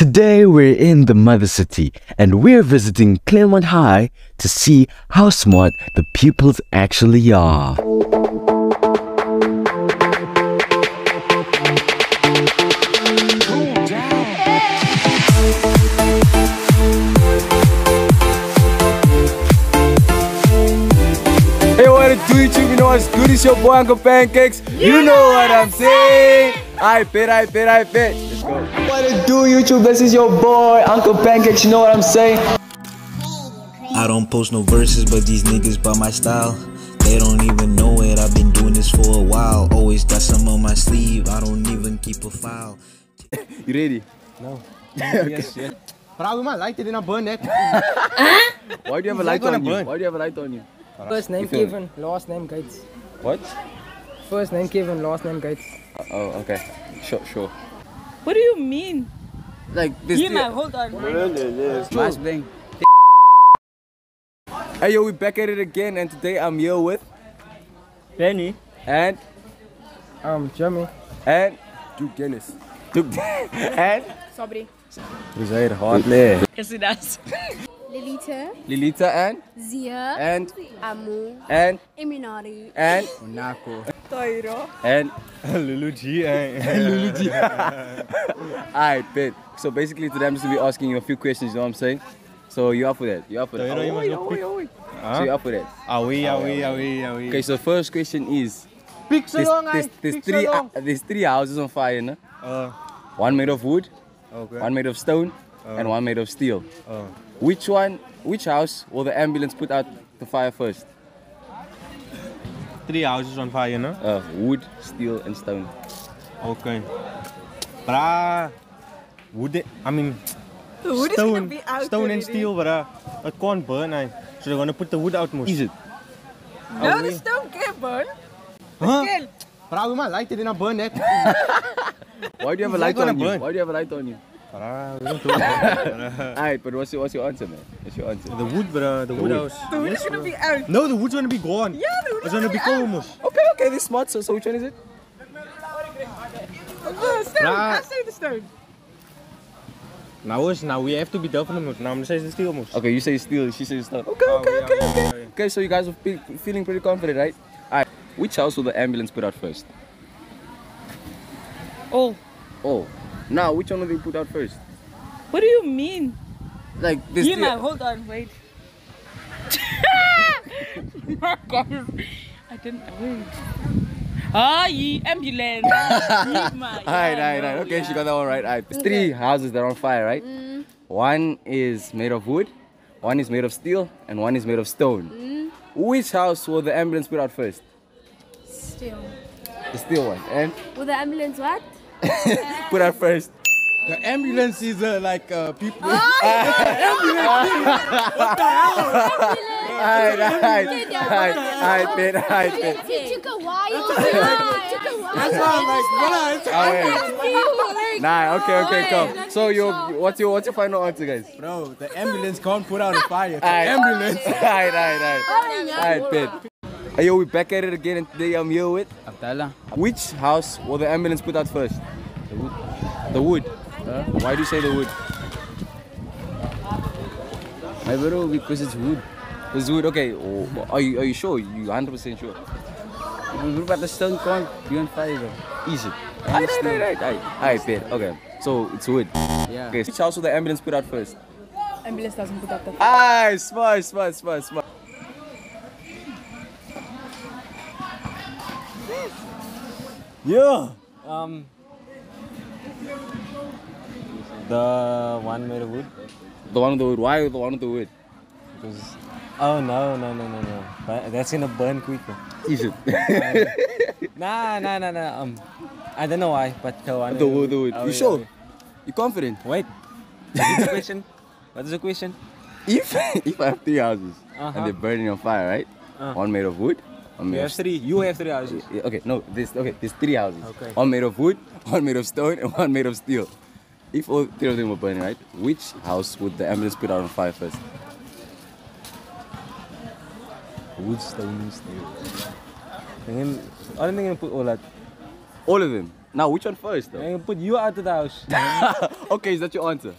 Today we're in the Mother City and we're visiting Claremont High to see how smart the pupils actually are. Hey, what up YouTube, you know what's good, it's your boy Uncle Pancakes. You know what I'm saying? I bet. Let's go. What it do YouTube, this is your boy Uncle Pancakes, you know what I'm saying? I don't post no verses, but these niggas buy my style. They don't even know it, I've been doing this for a while. Always got some on my sleeve, I don't even keep a file. You ready? No. Yes, yeah. But I with my light, it didn't burn that. Why do you have a light on you? Why do you have a light on you? First name Kevin, last name Gates. What? First name Kevin, last name Gates. Oh, okay. Sure. What do you mean? Like this. Man, hold on. Nice bling. Hey yo, we back at it again, and today I'm here with Benny and Jimmy and Duke Dennis. And Sobri. We say it hard, man. Yes, it does. Lilita and Zia and Amu and Eminari and Unako Toiro and Luluji and Luluji. I bet. So basically today I'm just going to be asking you a few questions, you know what I'm saying? So you up for that? So you up for that? Are we? Okay, so first question is there's three houses on fire, no? One made of wood, okay. One made of stone, and one made of steel. Which house will the ambulance put out the fire first? Three houses on fire, no? Wood, steel and stone. Okay. But stone and steel, but it can't burn, so they're gonna put the wood out most. Is it? No, the stone can't burn. Huh? But with my light, they didn't burn that. Why do you have a light on you? Why do you have a light on you? Alright, but what's your answer, man? What's your answer? The wood, bro. The wood house. The wood is gonna be out. No, the wood's gonna be gone. Yeah, the wood is gonna be gone. Okay, this is smart. So which one is it? The stone. I say the stone. Now we have to be definite. Now I'm gonna say the steel most. Okay, you say steel. She says stone. Okay. Okay, so you guys are feeling pretty confident, right? Alright, which house will the ambulance put out first? Oh. Now, which one will they put out first? What do you mean? Like this. Hold on, wait. My God, I didn't wait. Ambulance. Alright. Okay, yeah. She got that one right. Alright, there's three houses that are on fire, right? Mm. One is made of wood, one is made of steel, and one is made of stone. Mm. Which house will the ambulance put out first? Steel. The steel one. And will the ambulance what? Put out first. The ambulance is like people. Ambulance. What the hell? I bet. It took a while. Nah, okay, come. So what's your final answer, guys? Bro, the ambulance can't put out a fire. Ambulance. I bet. Hey yo, we're back at it again, and today I'm here with Abdallah. Which house will the ambulance put out first? The wood. Why do you say the wood? My bro, because it's wood. It's wood, okay. Oh, are you sure? You 100% sure? But the stone can't be on fire though. Easy. Right. Okay, so it's wood. Yeah. Okay, so which house will the ambulance put out first? Ambulance doesn't put out the fire. Smart. Yeah. The one made of wood. The one with the wood. Why the one with the wood? Because no. That's gonna burn quicker. Is it? Nah. I don't know why, but the one. The wood. You sure? You confident? Wait. What is the question? If I have three houses and they're burning on fire, right? One made of wood. You have three houses. Okay, no, there's three houses. Okay. One made of wood, one made of stone, and one made of steel. If all three of them were burning, right, which house would the ambulance put out on fire first? Wood, stone, and steel. I don't think I'm gonna put all of them. Now, which one first, though? I'm gonna put you out of the house. Okay, is that your answer?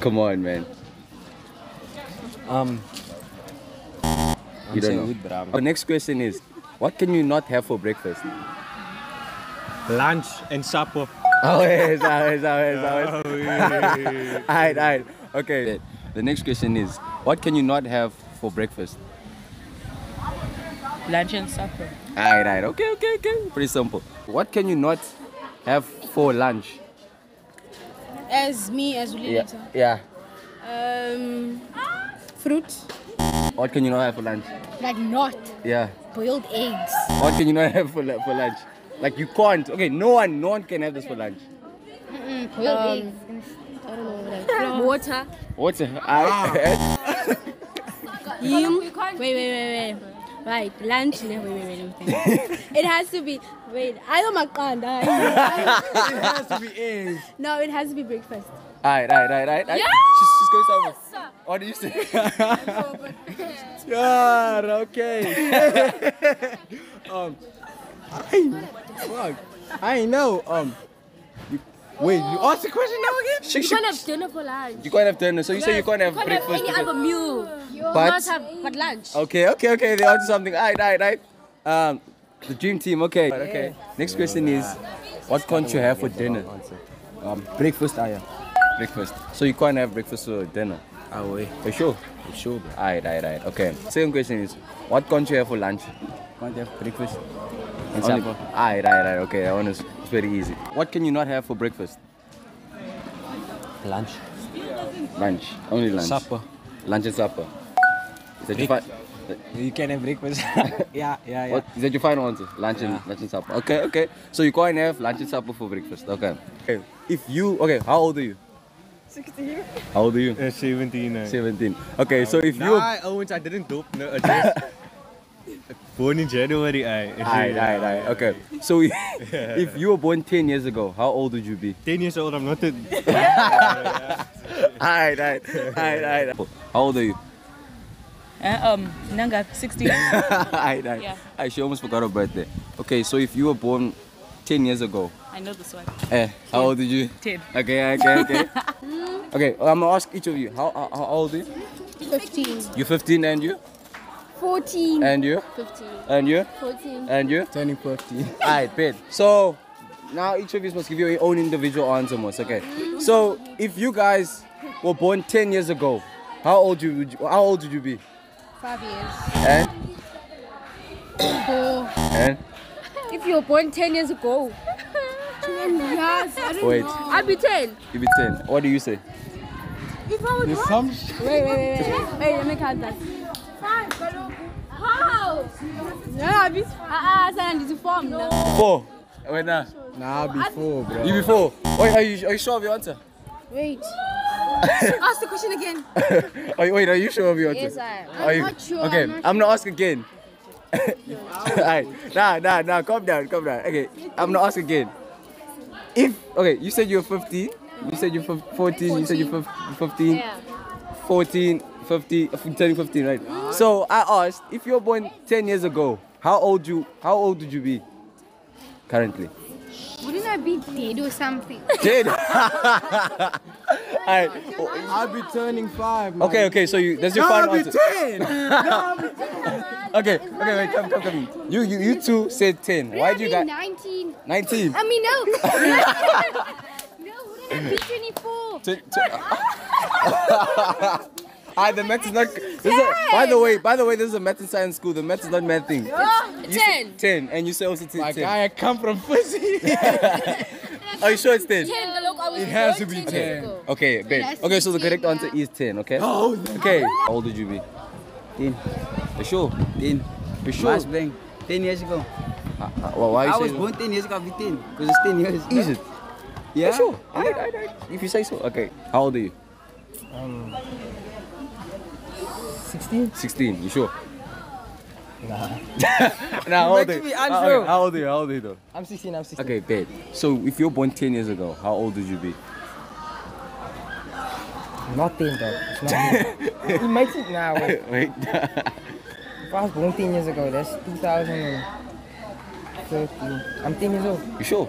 Come on, man. You don't know. Good, but our next question is, what can you not have for breakfast? Lunch and supper. Oh, yes, yes. Alright. Okay. The next question is, what can you not have for breakfast? Lunch and supper. Alright. Okay. Pretty simple. What can you not have for lunch? As me, as we later. Yeah. Fruit. What can you not have for lunch? Like not. Yeah. Boiled eggs. What can you not have for lunch? Like you can't. Okay, no one can have this for lunch. Boiled eggs. I don't know. Like water. Wait. Right, lunch. Wait. It has to be. Wait, I don't mind. It has to be eggs. No, it has to be breakfast. Alright. Yes! She's going somewhere. Yes! What did you say? Yeah, okay. I know. You asked the question now again? You can't have dinner for lunch. You can't have dinner, so you say you can't have breakfast. You can't have any other meal. You must have but lunch. Okay. They're onto something. Alright. The dream team. Okay. Next question is, what can't you have for dinner? Breakfast, breakfast. So you can't have breakfast for dinner. For sure. Bro. Alright. Okay. Second question is, what can't you have for lunch? Can't have breakfast. And supper. Alright. Okay. That one is very easy. What can you not have for breakfast? Lunch. Lunch. Only lunch. Supper. Lunch and supper. Is that you can have breakfast. Yeah. What, is that your final answer? Lunch and supper. Okay. So you can't have lunch and supper for breakfast. Okay. How old are you? 16. How old are you? 17. 17. Okay, so if you... I didn't dope. No, born in January, I. Okay. So if you were born 10 years ago, how old would you be? 10 years old, I'm not... Alright. How old are you? Nanga, 16. She almost forgot her birthday. Okay, so if you were born 10 years ago... I know this one. How old did you? 10. Okay. Okay, I'm gonna ask each of you. How old are you? 15. You're 15 and you? 14. And you? 15. And you? 14. And you? Turning 15. Alright, bet. So, now each of you must give your own individual answer, okay? So, if you guys were born 10 years ago, how old would you be? 5 years. And? 4. And? If you were born 10 years ago. Yes, I don't know. I'll be 10. You'll be 10. What do you say? If I would want... Wait, let me count that. How? Yeah, I'll be... Four. Wait, nah. Nah, before, bro. You before? Wait, are you sure of your answer? Wait. Ask the question again. Wait, are you sure of your answer? Yes, I'm not sure. Okay, I'm gonna ask again. Alright. Nah, calm down. Okay, I'm gonna ask again. You said you're 15, you said you're 14, you said you're 15, 14, 15, 15, right? So I asked, if you were born 10 years ago, how old would you be currently? Wouldn't I be dead or something? Dead? Alright. I'll be turning 5. Man. Okay, so that's your final answer. I'll be 10! Okay, wait, come. You two said 10. Why do you got 19? 19. I mean, no. No, wouldn't it be 24? The math is not. By the way, this is a math and science school. The math is not math thing. 10. And you say also 10. My guy, I come from Fuzzy. Are you sure it's 10? It has to be 10. Okay, babe. Okay, so the correct answer is 10. Okay. Okay. How old did you be? 10. For sure. 10. For sure. I was playing 10 years ago. I was born 10 years ago, I'll be 10. Because it's 10 years. Is it? Yeah. For sure. I. If you say so. Okay. How old are you? 16. 16. You sure? Nah. How old are you? How old are you though? I'm 16. Okay, bad. So if you were born 10 years ago, how old would you be? Not 10 though. It's not me. It makes it now. Wait. If I was born 10 years ago, that's 2000. 30. I'm thinking so. You sure?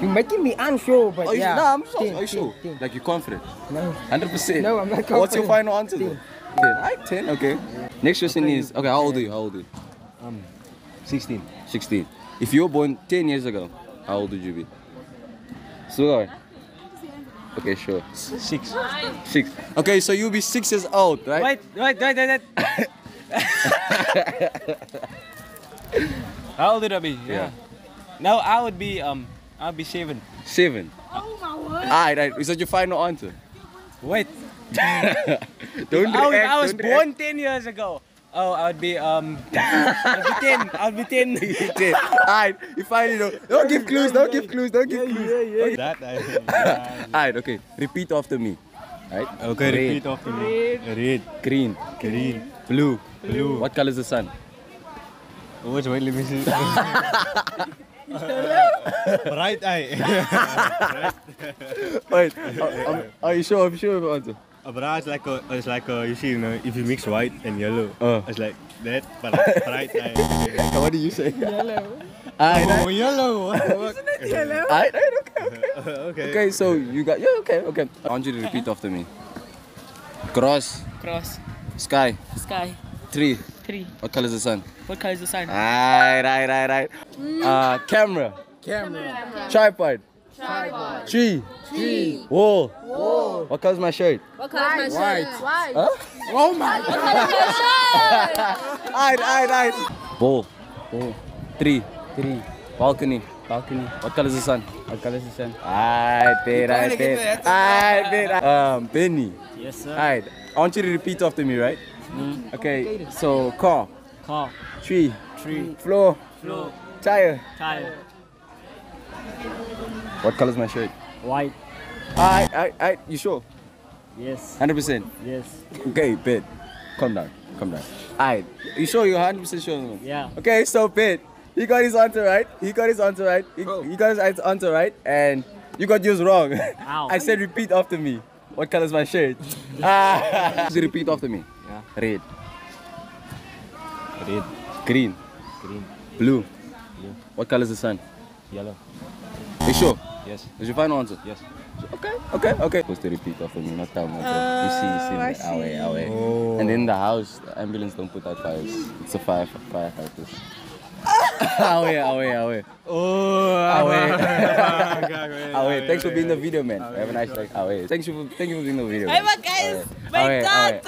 You're making me unsure, but yeah. No, I'm sure. Are you sure? Like, you're confident? No. 100%? No, I'm not confident. What's your final answer though? 10. Like 10, okay. Yeah. Next question is, okay, how old are you? How old are you? 16. 16. If you were born 10 years ago, how old would you be? So, okay, sure. 6. 6. Okay, so you'll be 6 years old, right? Wait. How old would I be? Yeah. No, I would be, I'll be 7. 7? Oh my word. Alright. Is that your final answer? Wait. If I was born 10 years ago. Oh, I would be, I would be 10. Alright, you finally know. Don't give clues, don't give clues. Yeah. Okay. Alright, okay. Repeat after me. Alright? Okay, red. Repeat after me. Red. Green. Green. Blue. Blue. What color is the sun? Oh, wait, let me see. Right eye. Wait, are you sure? I'm sure of your answer. A bra is like a, you see, you know, if you mix white and yellow, it's like that, but like bright eye. What do you say? Yellow. Yellow. Isn't it yellow? Okay. Okay, so you got, yeah, okay. I want you to repeat after me. Cross. Cross. Sky. Sky. Tree. What color is the sun? Right. Camera. Tripod. Tree. Wall. What color is my shirt? White. White. Huh? Oh my God. Alright. Ball. Tree. Balcony. What color is the sun? Alright. Benny. Yes, sir. Alright. I want you to repeat after me, right? Mm. Okay, so car. Tree. Floor. Tire. What color is my shirt? White. I. You sure? Yes. 100%? Yes. Okay, bet. Calm down. Alright. You sure? You're 100% sure? Yeah. Okay, so bet. He got his answer right. And you got yours wrong. Ow. I said repeat after me. What color is my shirt? Repeat after me. Yeah. Red. Green. Blue. What color is the sun? Yellow. Are you sure? Yes. Is your final answer? Yes. Okay. Supposed to repeat after me, not tell me. You see. Oh. And in the house, the ambulance don't put out fires. It's a firefighter. Away. Oh, away. Thanks for being the video, man. Have a nice day. Away. Thank you for being the video. Hey, guys. My God.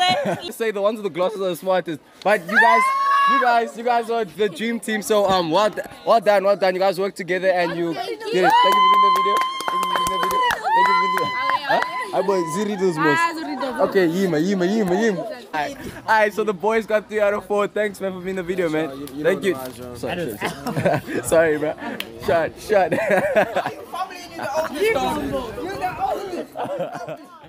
Say the ones with the glasses are the smartest. But you guys are the dream team. So well done. You guys worked together and you did it. Thank you for being the video. Okay, Yima. Alright, so the boys got 3 out of 4. Thanks, man, for being in the video, man. Thank you. Sorry, bro. Shut. You're the oldest.